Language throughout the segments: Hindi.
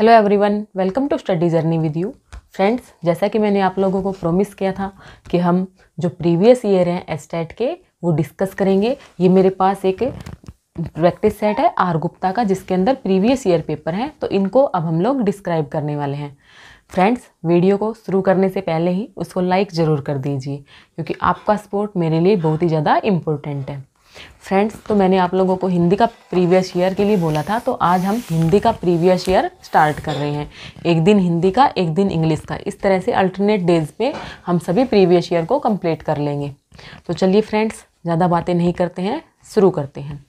Hello everyone, welcome to study journey with you. Friends, जैसा कि मैंने आप लोगों को प्रॉमिस किया था कि हम जो प्रीवियस ईयर हैं एचटेट के वो डिस्कस करेंगे। ये मेरे पास एक प्रैक्टिस सेट है आर गुप्ता का जिसके अंदर प्रीवियस ईयर पेपर हैं, तो इनको अब हम लोग डिस्क्राइब करने वाले हैं। फ्रेंड्स, वीडियो को शुरू करने से पहले ही उसको लाइक ज़रूर कर दीजिए क्योंकि आपका सपोर्ट मेरे लिए बहुत ही ज़्यादा इम्पोर्टेंट है। फ्रेंड्स, तो मैंने आप लोगों को हिंदी का प्रीवियस ईयर के लिए बोला था, तो आज हम हिंदी का प्रीवियस ईयर स्टार्ट कर रहे हैं। एक दिन हिंदी का, एक दिन इंग्लिश का, इस तरह से अल्टरनेट डेज पे हम सभी प्रीवियस ईयर को कंप्लीट कर लेंगे। तो चलिए फ्रेंड्स, ज़्यादा बातें नहीं करते हैं, शुरू करते हैं।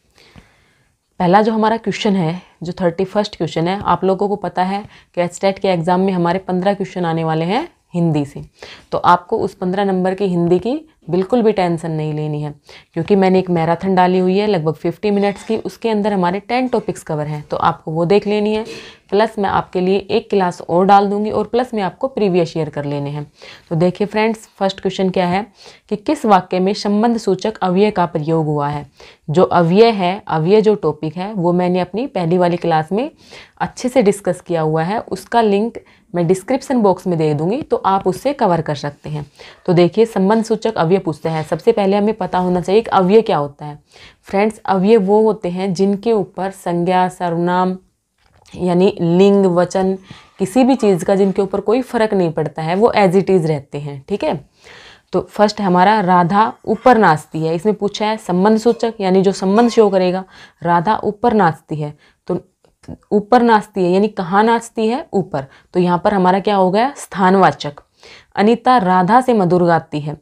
पहला जो हमारा क्वेश्चन है, जो 31st क्वेश्चन है, आप लोगों को पता है कि एचटेट के एग्ज़ाम में हमारे 15 क्वेश्चन आने वाले हैं हिंदी से। तो आपको उस 15 नंबर की हिंदी की बिल्कुल भी टेंशन नहीं लेनी है क्योंकि मैंने एक मैराथन डाली हुई है लगभग 50 मिनट्स की। उसके अंदर हमारे 10 टॉपिक्स कवर हैं, तो आपको वो देख लेनी है। प्लस मैं आपके लिए एक क्लास और डाल दूंगी और प्लस मैं आपको प्रीवियस ईयर कर लेने हैं। तो देखिए फ्रेंड्स, फर्स्ट क्वेश्चन क्या है कि किस वाक्य में संबंध सूचक अव्यय का प्रयोग हुआ है। जो अव्यय है, अव्यय जो टॉपिक है वो मैंने अपनी पहली वाली क्लास में अच्छे से डिस्कस किया हुआ है। उसका लिंक मैं डिस्क्रिप्शन बॉक्स में दे दूँगी, तो आप उससे कवर कर सकते हैं। तो देखिए, संबंध सूचक अव्यय पूछते हैं। सबसे पहले हमें पता होना चाहिए कि अव्यय क्या होता है। फ्रेंड्स, अव्यय वो होते हैं जिनके ऊपर संज्ञा, सर्वनाम यानी लिंग, वचन, किसी भी चीज़ का जिनके ऊपर कोई फर्क नहीं पड़ता है, वो एज इट इज़ रहते हैं। ठीक है, तो फर्स्ट हमारा राधा ऊपर नाचती है, इसमें पूछा है संबंध सूचक यानी जो संबंध शो करेगा। राधा ऊपर नाचती है, तो ऊपर नाचती है यानी कहाँ नाचती है, ऊपर। तो यहाँ पर हमारा क्या हो गया, स्थानवाचक। अनीता राधा से मधुर गाती है,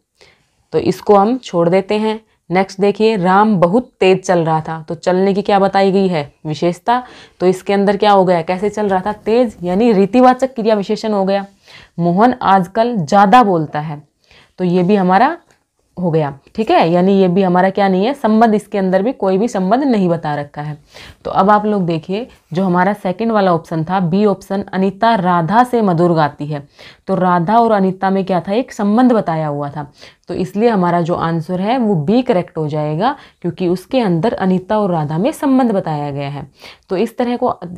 तो इसको हम छोड़ देते हैं। नेक्स्ट देखिए, राम बहुत तेज चल रहा था, तो चलने की क्या बताई गई है, विशेषता। तो इसके अंदर क्या हो गया, कैसे चल रहा था, तेज यानी रीतिवाचक क्रिया विशेषण हो गया। मोहन आजकल ज़्यादा बोलता है, तो ये भी हमारा हो गया। ठीक है, यानी ये भी हमारा क्या नहीं है, संबंध। इसके अंदर भी कोई भी संबंध नहीं बता रखा है। तो अब आप लोग देखिए, जो हमारा सेकंड वाला ऑप्शन था, बी ऑप्शन, अनीता राधा से मधुर गाती है, तो राधा और अनीता में क्या था, एक संबंध बताया हुआ था। तो इसलिए हमारा जो आंसर है वो बी करेक्ट हो जाएगा क्योंकि उसके अंदर अनीता और राधा में संबंध बताया गया है। तो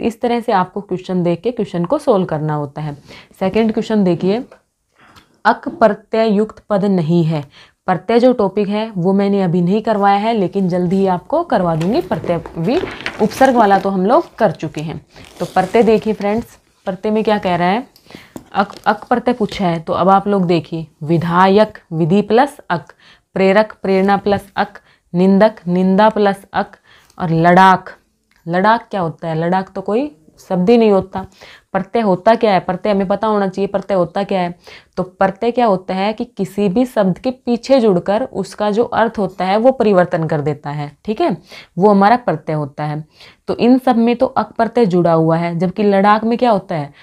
इस तरह से आपको क्वेश्चन देख के क्वेश्चन को सोल्व करना होता है। सेकेंड क्वेश्चन देखिए, अक प्रत्यय युक्त पद नहीं है। प्रत्यय जो टॉपिक है वो मैंने अभी नहीं करवाया है, लेकिन जल्दी ही आपको करवा दूंगी। प्रत्यय भी उपसर्ग वाला तो हम लोग कर चुके हैं। तो प्रत्यय देखिए फ्रेंड्स, प्रत्यय में क्या कह रहा है, अक प्रत्यय पूछा है। तो अब आप लोग देखिए, विधायक विधि प्लस अक, प्रेरक प्रेरणा प्लस अक, निंदक निंदा प्लस अक, और लड़ाक। लड़ाक क्या होता है, लड़ाक तो कोई शब्द ही नहीं होता। प्रत्यय होता क्या है, प्रत्यय हमें पता होना चाहिए प्रत्यय होता क्या है। तो प्रत्यय क्या होता है कि किसी भी शब्द के पीछे जुड़कर उसका जो अर्थ होता है वो परिवर्तन कर देता है। ठीक है, वो हमारा प्रत्यय होता है। तो इन सब में तो अक प्रत्यय जुड़ा हुआ है, जबकि लड़ाक में क्या होता है,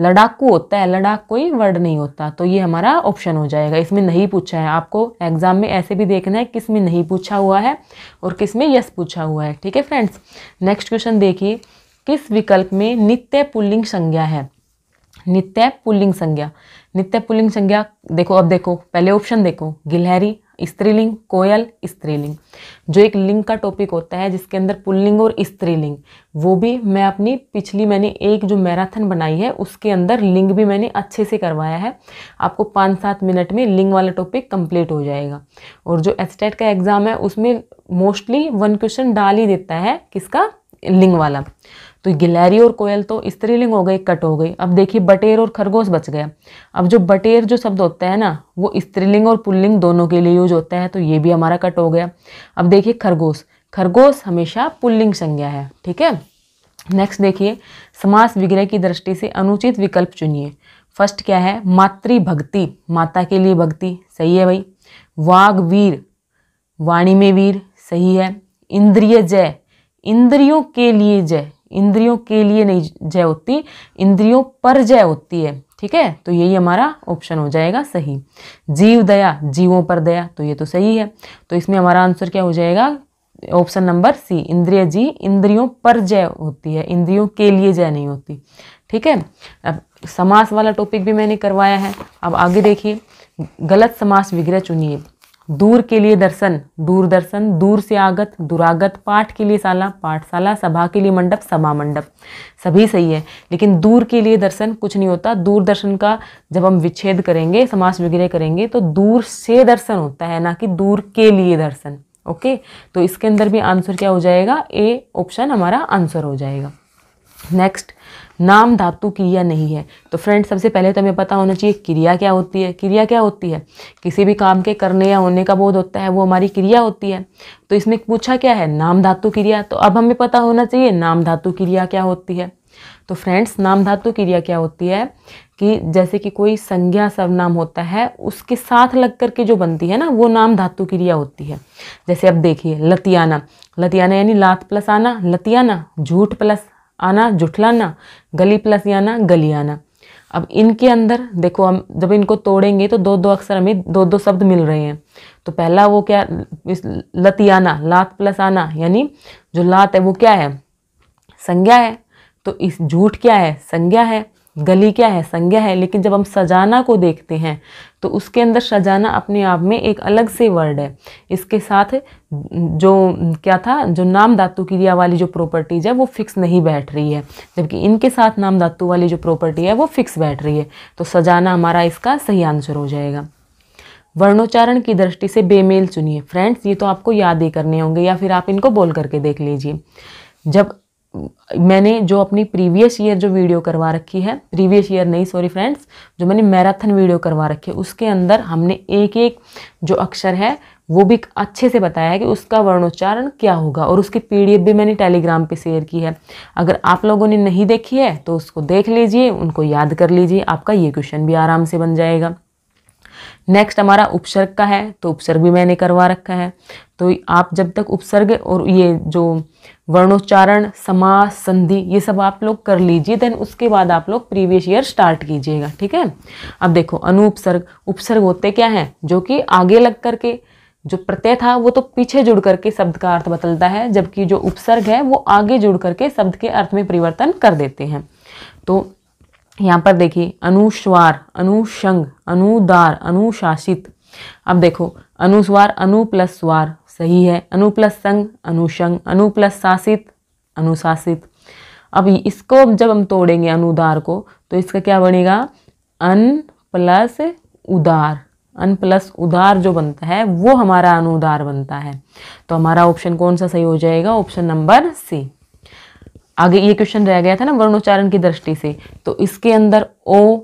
लड़ाकू होता है। लड़ाक कोई वर्ड नहीं होता, तो ये हमारा ऑप्शन हो जाएगा। इसमें नहीं पूछा है, आपको एग्जाम में ऐसे भी देखना है किस में नहीं पूछा हुआ है और किस में यस पूछा हुआ है। ठीक है फ्रेंड्स, नेक्स्ट क्वेश्चन देखिए, किस विकल्प में नित्य पुल्लिंग संज्ञा है। नित्य पुल्लिंग संज्ञा, नित्य पुल्लिंग संज्ञा देखो, अब देखो पहले ऑप्शन देखो, गिलहरी स्त्रीलिंग, कोयल स्त्रीलिंग। जो एक लिंग का टॉपिक होता है जिसके अंदर पुल्लिंग और स्त्रीलिंग, वो भी मैं अपनी पिछली मैंने एक जो मैराथन बनाई है उसके अंदर लिंग भी मैंने अच्छे से करवाया है। आपको 5-7 मिनट में लिंग वाला टॉपिक कंप्लीट हो जाएगा। और जो एचटेट का एग्ज़ाम है उसमें मोस्टली 1 क्वेश्चन डाल ही देता है किसका, लिंग वाला। तो गिलहरी और कोयल तो स्त्रीलिंग हो गई, कट हो गई। अब देखिए, बटेर और खरगोश बच गया। अब जो बटेर जो शब्द होता है ना, वो स्त्रीलिंग और पुल्लिंग दोनों के लिए यूज होता है, तो ये भी हमारा कट हो गया। अब देखिए खरगोश, खरगोश हमेशा पुल्लिंग संज्ञा है। ठीक है, नेक्स्ट देखिए, समास विग्रह की दृष्टि से अनुचित विकल्प चुनिए। फर्स्ट क्या है, मातृभक्ति, माता के लिए भक्ति, सही है भाई। वागवीर, वाणी में वीर, सही है। इंद्रिय जय, इंद्रियों के लिए जय, इंद्रियों के लिए नहीं जय होती, इंद्रियों पर जय होती है। ठीक है, तो यही हमारा ऑप्शन हो जाएगा सही। जीव दया, जीवों पर दया, तो ये तो सही है। तो इसमें हमारा आंसर क्या हो जाएगा, ऑप्शन नंबर सी, इंद्रिय जी, इंद्रियों पर जय होती है, इंद्रियों के लिए जय नहीं होती। ठीक है, अब समास वाला टॉपिक भी मैंने करवाया है। अब आगे देखिए, गलत समास विग्रह चुनिए। दूर के लिए दर्शन दूरदर्शन, दूर से आगत दुरागत, पाठ के लिए साला पाठशाला, सभा के लिए मंडप सभा मंडप, सभी सही है। लेकिन दूर के लिए दर्शन कुछ नहीं होता। दूरदर्शन का जब हम विच्छेद करेंगे, समास वगैरह करेंगे, तो दूर से दर्शन होता है, ना कि दूर के लिए दर्शन। ओके, तो इसके अंदर भी आंसर क्या हो जाएगा, ए ऑप्शन हमारा आंसर हो जाएगा। नेक्स्ट, नाम धातु क्रिया नहीं है। तो फ्रेंड्स, सबसे पहले तो हमें पता होना चाहिए क्रिया क्या होती है। क्रिया क्या होती है, किसी भी काम के करने या होने का बोध होता है, वो हमारी क्रिया होती है। तो इसमें पूछा क्या है, नाम धातु क्रिया। तो अब हमें पता होना चाहिए नाम धातु क्रिया क्या होती है। तो फ्रेंड्स, नाम धातु क्रिया क्या होती है कि जैसे कि कोई संज्ञा सर्वनाम होता है, उसके साथ लग करके जो बनती है ना, वो नाम धातु क्रिया होती है। जैसे अब देखिए, लतियाना, लतियाना यानी लात प्लस आना, लतियाना, झूठ प्लस आना जुठलाना, गली प्लस याना गलियाना। अब इनके अंदर देखो, हम जब इनको तोड़ेंगे तो दो दो अक्षर हमें, दो दो शब्द मिल रहे हैं। तो पहला वो क्या, लतियाना, लात प्लस आना, यानी जो लात है वो क्या है, संज्ञा है। तो इस झूठ क्या है, संज्ञा है। गली क्या है, संज्ञा है। लेकिन जब हम सजाना को देखते हैं तो उसके अंदर सजाना अपने आप में एक अलग से वर्ड है। इसके साथ जो क्या था, जो नाम धातु क्रिया वाली जो प्रॉपर्टीज है वो फिक्स नहीं बैठ रही है, जबकि इनके साथ नाम धातु वाली जो प्रॉपर्टी है वो फिक्स बैठ रही है। तो सजाना हमारा इसका सही आंसर हो जाएगा। वर्णोच्चारण की दृष्टि से बेमेल चुनिए। फ्रेंड्स, ये तो आपको याद ही करने होंगे, या फिर आप इनको बोल करके देख लीजिए। जब मैंने जो अपनी प्रीवियस ईयर जो वीडियो करवा रखी है, प्रीवियस ईयर नहीं सॉरी फ्रेंड्स, जो मैंने मैराथन वीडियो करवा रखी है, उसके अंदर हमने एक एक जो अक्षर है वो भी अच्छे से बताया है कि उसका वर्णोच्चारण क्या होगा, और उसकी पीडीएफ भी मैंने टेलीग्राम पे शेयर की है। अगर आप लोगों ने नहीं देखी है तो उसको देख लीजिए, उनको याद कर लीजिए, आपका ये क्वेश्चन भी आराम से बन जाएगा। नेक्स्ट हमारा उपसर्ग का है, तो उपसर्ग भी मैंने करवा रखा है। तो आप जब तक उपसर्ग और ये जो वर्णोच्चारण, समास, संधि, ये सब आप लोग कर लीजिए, देन उसके बाद आप लोग प्रीवियस ईयर स्टार्ट कीजिएगा, ठीक है। अब देखो, अनुपसर्ग, उपसर्ग होते क्या हैं, जो कि आगे लग करके जो प्रत्यय था वो तो पीछे जुड़ करके शब्द का अर्थ बदलता है, जबकि जो उपसर्ग है वो आगे जुड़ करके शब्द के अर्थ में परिवर्तन कर देते हैं। तो यहाँ पर देखिए, अनुस्वार, अनुषंग, अनुदार, अनुशासित। अब देखो, अनुस्वार, अनु प्लस स्वार सही है, अनु प्लस संग अनुषंग, अनु प्लस शासित अनुशासित। अब इसको जब हम तोड़ेंगे अनुदार को, तो इसका क्या बनेगा, अन प्लस उदार, अन प्लस उदार जो बनता है वो हमारा अनुदार बनता है। तो हमारा ऑप्शन कौन सा सही हो जाएगा, ऑप्शन नंबर सी। आगे ये क्वेश्चन रह गया था ना, वर्णोच्चारण की दृष्टि से। तो इसके अंदर ओ,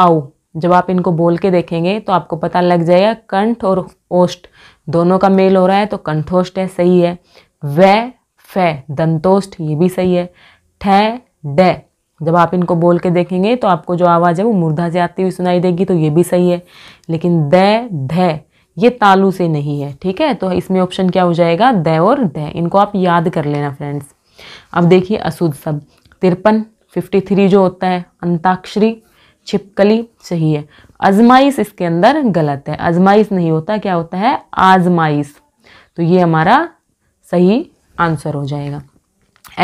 औ, जब आप इनको बोल के देखेंगे तो आपको पता लग जाएगा कंठ और ओष्ठ दोनों का मेल हो रहा है, तो कंठोष्ठ है, सही है। वे, फे, दंतोष्ठ, ये भी सही है। ठे, डे, जब आप इनको बोल के देखेंगे तो आपको जो आवाज़ है वो मूर्धा से आती हुई सुनाई देगी, तो ये भी सही है। लेकिन दे, धे, ये तालु से नहीं है, ठीक है। तो इसमें ऑप्शन क्या हो जाएगा, दे और धे। इनको आप याद कर लेना फ्रेंड्स। अब देखिए, अशुद्ध शब्द 53, 53 जो होता है, अंताक्षरी, छिपकली सही है। आजमाइश इसके अंदर गलत है, आजमाइश नहीं होता, क्या होता है, आजमाइश। तो ये हमारा सही आंसर हो जाएगा।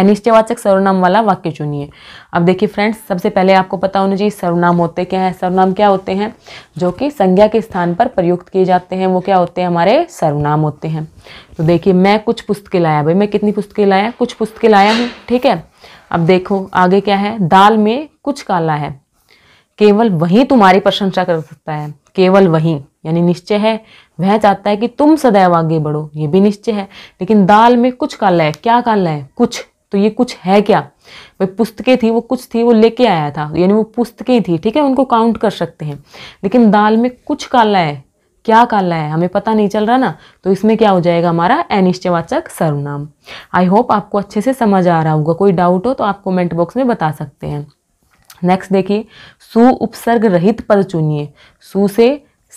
अनिश्चयवाचक सर्वनाम वाला वाक्य चुनिए। अब देखिए फ्रेंड्स, सबसे पहले आपको पता होना चाहिए सर्वनाम होते क्या हैं। सर्वनाम क्या होते हैं, जो कि संज्ञा के स्थान पर प्रयुक्त किए जाते हैं, वो क्या होते हैं, हमारे सर्वनाम होते हैं। तो देखिए, मैं कुछ पुस्तकें लाया, भाई मैं कितनी पुस्तकें लाया, कुछ पुस्तकें लाया हूँ, ठीक है। अब देखो आगे क्या है, दाल में कुछ काला है, केवल वही तुम्हारी प्रशंसा कर सकता है। केवल वही यानी निश्चय है, वह चाहता है कि तुम सदैव आगे बढ़ो, ये भी निश्चय है। लेकिन दाल में कुछ काला है, क्या काला है, कुछ। तो ये कुछ है क्या, भाई पुस्तकें थी, वो कुछ थी, वो लेके आया था, यानी वो पुस्तकें थी, ठीक है, उनको काउंट कर सकते हैं। लेकिन दाल में कुछ काला है, क्या काला है, हमें पता नहीं चल रहा ना, तो इसमें क्या हो जाएगा हमारा अनिश्चयवाचक सर्वनाम। आई होप आपको अच्छे से समझ आ रहा होगा, कोई डाउट हो तो आप कमेंट बॉक्स में बता सकते हैं। नेक्स्ट देखिए, सु उपसर्ग रहित पद चुनिए। सु से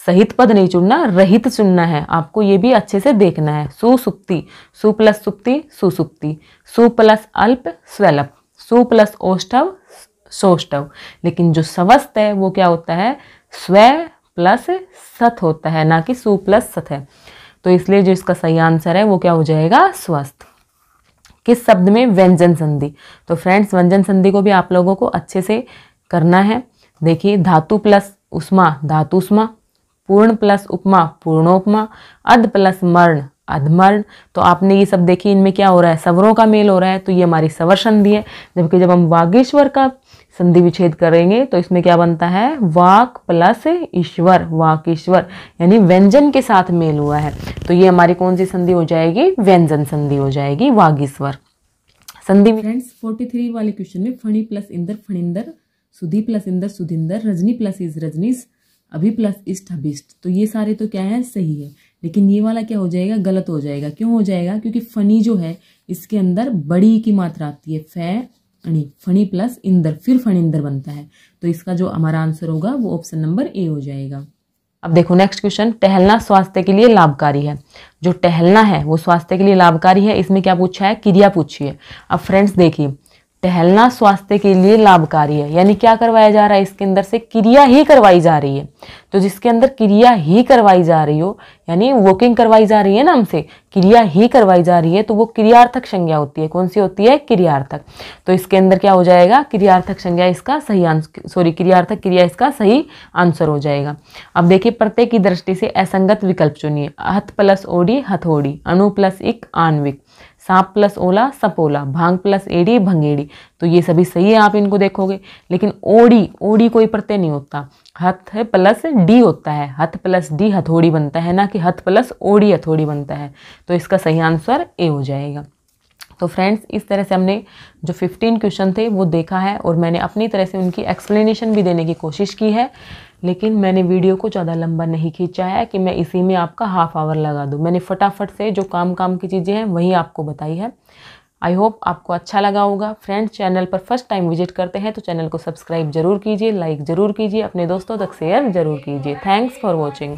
सहित पद नहीं चुनना, रहित चुनना है आपको, ये भी अच्छे से देखना है। सुसुप्ति, सु प्लस सुप्ति सुसुप्ति, सु प्लस अल्प स्वल्प, सु प्लस ओष्ठव सोष्ठव। लेकिन जो स्वस्थ है वो क्या होता है, स्व प्लस सत होता है, ना कि सु प्लस सत है। तो इसलिए जो इसका सही आंसर है वो क्या हो जाएगा, स्वस्थ। किस शब्द में व्यंजन संधि, तो फ्रेंड्स व्यंजन संधि को भी आप लोगों को अच्छे से करना है। देखिए, धातु प्लस उष्मा धातु उष्मा, पूर्ण प्लस उपमा पूर्णोपमा, अध प्लस मर्ण अधमर्ण। तो आपने ये सब देखी, इनमें क्या हो रहा है, सवरों का मेल हो रहा है, तो ये हमारी सवर संधि है। जबकि जब हम वागीश्वर का संधि विच्छेद करेंगे तो इसमें क्या बनता है, वाक प्लस ईश्वर, वाकीश्वर, यानी व्यंजन के साथ मेल हुआ है। तो ये हमारी कौन सी संधि हो जाएगी, व्यंजन संधि हो जाएगी, वागीश्वर संधि। फ्रेंड्स 43 वाले क्वेश्चन में फणी प्लस इंदर फणिंदर, सुधी plus Inder सुधिंदर, Rajni plus is Rajneesh, अभी प्लस इष्ट अभिष्ट, तो ये सारे तो क्या है, सही है। लेकिन ये वाला क्या हो जाएगा, गलत हो जाएगा। क्यों हो जाएगा, क्योंकि फनी जो है इसके अंदर बड़ी की मात्रा आती है, फणी प्लस इंदर फिर फणिंदर बनता है। तो इसका जो हमारा आंसर होगा वो ऑप्शन नंबर ए हो जाएगा। अब देखो नेक्स्ट क्वेश्चन, टहलना स्वास्थ्य के लिए लाभकारी है। जो टहलना है वो स्वास्थ्य के लिए लाभकारी है, इसमें क्या पूछा है, क्रिया पूछी है। अब फ्रेंड्स देखिए, टहलना स्वास्थ्य के लिए लाभकारी है, यानी क्या करवाया जा रहा है, इसके अंदर से क्रिया ही करवाई जा रही है। तो जिसके अंदर क्रिया ही करवाई जा रही हो, यानी वॉकिंग करवाई जा रही है ना, हमसे क्रिया ही करवाई जा रही है, तो वो क्रियार्थक संज्ञा होती है। कौन सी होती है, क्रियार्थक। तो इसके अंदर क्या हो जाएगा, क्रियार्थक संज्ञा इसका सही आंसर, सॉरी क्रियार्थक क्रिया इसका सही आंसर हो जाएगा। अब देखिए प्रत्यय की दृष्टि से असंगत विकल्प चुनिए। हथ प्लस ओडी हथोड़ी, अणु प्लस इक आणविक, सांप प्लस ओला सपोला, भांग प्लस एडी भंगेड़ी, तो ये सभी सही है, आप इनको देखोगे। लेकिन ओडी, ओडी कोई प्रत्यय नहीं होता, हथ प्लस डी होता है, हथ प्लस डी हथौड़ी बनता है, ना कि हथ प्लस ओडी हथौड़ी बनता है। तो इसका सही आंसर ए हो जाएगा। तो फ्रेंड्स इस तरह से हमने जो 15 क्वेश्चन थे वो देखा है, और मैंने अपनी तरह से उनकी एक्सप्लेनेशन भी देने की कोशिश की है। लेकिन मैंने वीडियो को ज़्यादा लंबा नहीं खींचा है कि मैं इसी में आपका हाफ आवर लगा दूँ। मैंने फटाफट से जो काम की चीज़ें हैं वही आपको बताई है। आई होप आपको अच्छा लगा होगा। फ्रेंड्स चैनल पर फर्स्ट टाइम विजिट करते हैं तो चैनल को सब्सक्राइब जरूर कीजिए, लाइक ज़रूर कीजिए, अपने दोस्तों तक शेयर ज़रूर कीजिए। Thanks for watching.